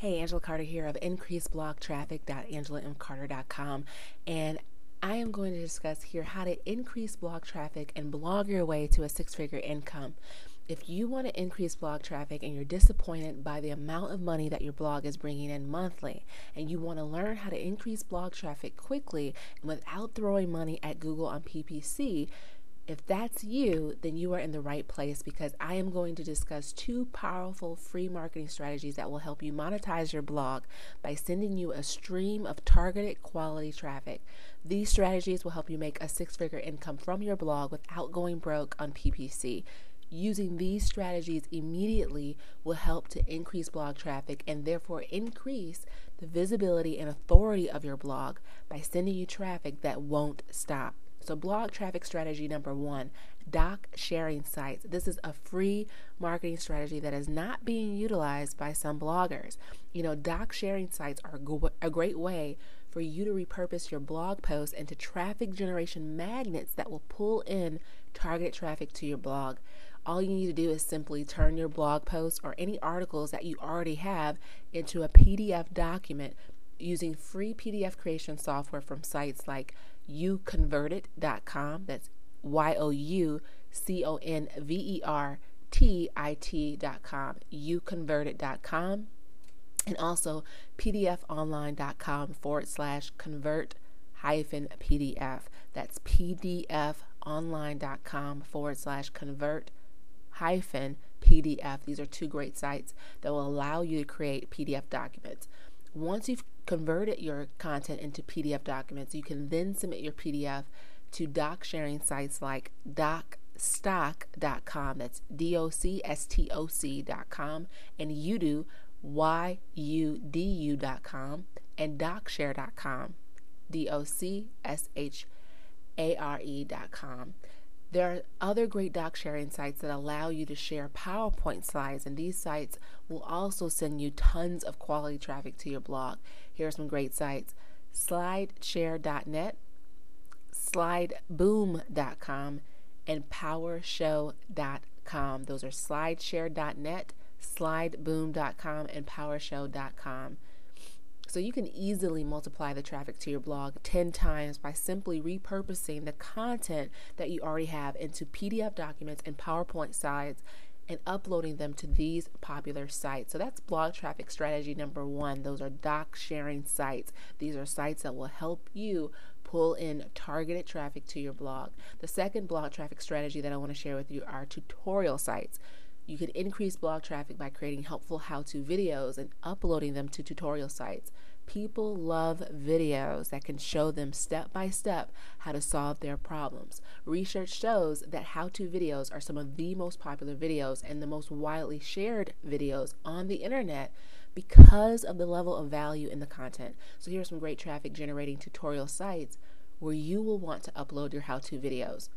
Hey, Angela Carter here of increaseblogtraffic.angelamcarter.com, and I am going to discuss here how to increase blog traffic and blog your way to a six-figure income. If you want to increase blog traffic and you're disappointed by the amount of money that your blog is bringing in monthly, and you want to learn how to increase blog traffic quickly and without throwing money at Google on PPC, if that's you, then you are in the right place, because I am going to discuss two powerful free marketing strategies that will help you monetize your blog by sending you a stream of targeted quality traffic. These strategies will help you make a six-figure income from your blog without going broke on PPC. Using these strategies immediately will help to increase blog traffic and therefore increase the visibility and authority of your blog by sending you traffic that won't stop. So blog traffic strategy number one, doc sharing sites. This is a free marketing strategy that is not being utilized by some bloggers. You know, doc sharing sites are a great way for you to repurpose your blog posts into traffic generation magnets that will pull in targeted traffic to your blog. All you need to do is simply turn your blog posts or any articles that you already have into a PDF document using free PDF creation software from sites like youconvertit.com, that's youconvertit.com, youconvertit.com, and also PDFonline.com/convert-PDF, that's PDFonline.com/convert-PDF. These are two great sites that will allow you to create PDF documents. Once you've converted your content into PDF documents, you can then submit your PDF to doc sharing sites like Docstoc.com, that's Docstoc.com, and Yudu, Yudu.com, and docshare.com, Docshare.com. There are other great doc sharing sites that allow you to share PowerPoint slides, and these sites will also send you tons of quality traffic to your blog. Here are some great sites: slideshare.net, slideboom.com, and powershow.com. Those are slideshare.net, slideboom.com, and powershow.com. So you can easily multiply the traffic to your blog 10 times by simply repurposing the content that you already have into PDF documents and PowerPoint slides and uploading them to these popular sites. So that's blog traffic strategy number one. Those are doc sharing sites. These are sites that will help you pull in targeted traffic to your blog. The second blog traffic strategy that I want to share with you are tutorial sites. You can increase blog traffic by creating helpful how-to videos and uploading them to tutorial sites. People love videos that can show them step-by-step how to solve their problems. Research shows that how-to videos are some of the most popular videos and the most widely shared videos on the internet because of the level of value in the content. So here are some great traffic generating tutorial sites where you will want to upload your how-to videos.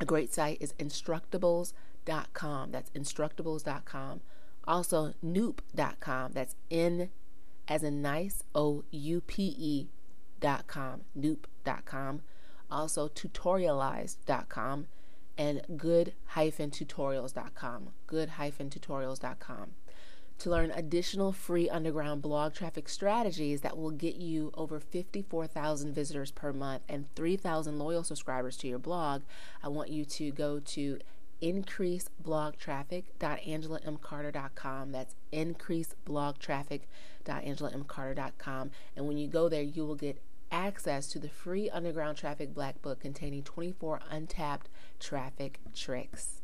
A great site is Instructables.com, that's Instructables.com. Also Noop.com, that's N as in nice, Oupe.com, Noop.com. Also Tutorialized.com and Good-Tutorials.com, Good-Tutorials.com. To learn additional free underground blog traffic strategies that will get you over 54,000 visitors per month and 3,000 loyal subscribers to your blog, I want you to go to increaseblogtraffic.angelamcarter.com, that's increaseblogtraffic.angelamcarter.com, and when you go there, you will get access to the free underground traffic black book containing 24 untapped traffic tricks.